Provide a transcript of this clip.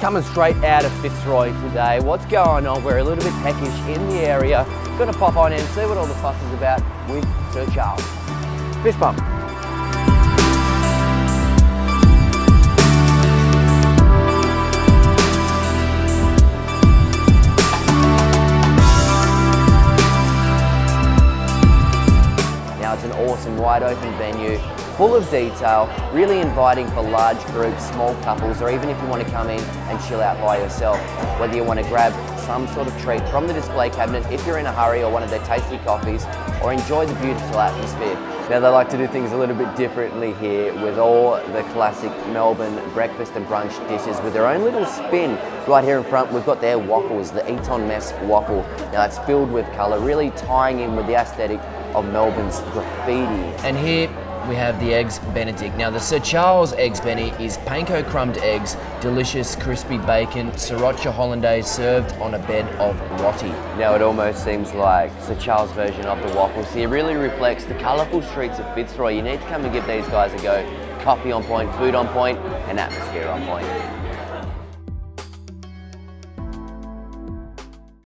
Coming straight out of Fitzroy today. What's going on? We're a little bit peckish in the area. Gonna pop on in and see what all the fuss is about with Sir Charles. Fist bump. Now it's an awesome wide open venue, full of detail, really inviting for large groups, small couples, or even if you want to come in and chill out by yourself. Whether you want to grab some sort of treat from the display cabinet if you're in a hurry, or one of their tasty coffees, or enjoy the beautiful atmosphere. Now they like to do things a little bit differently here with all the classic Melbourne breakfast and brunch dishes with their own little spin. Right here in front we've got their waffles, the Eton Mess Waffle. Now it's filled with colour, really tying in with the aesthetic of Melbourne's graffiti. And here we have the Eggs Benedict. Now the Sir Charles Eggs Benny is panko crumbed eggs, delicious crispy bacon, sriracha hollandaise served on a bed of roti. Now it almost seems like Sir Charles' version of the waffles here really reflects the colourful streets of Fitzroy. You need to come and give these guys a go. Coffee on point, food on point, and atmosphere on point.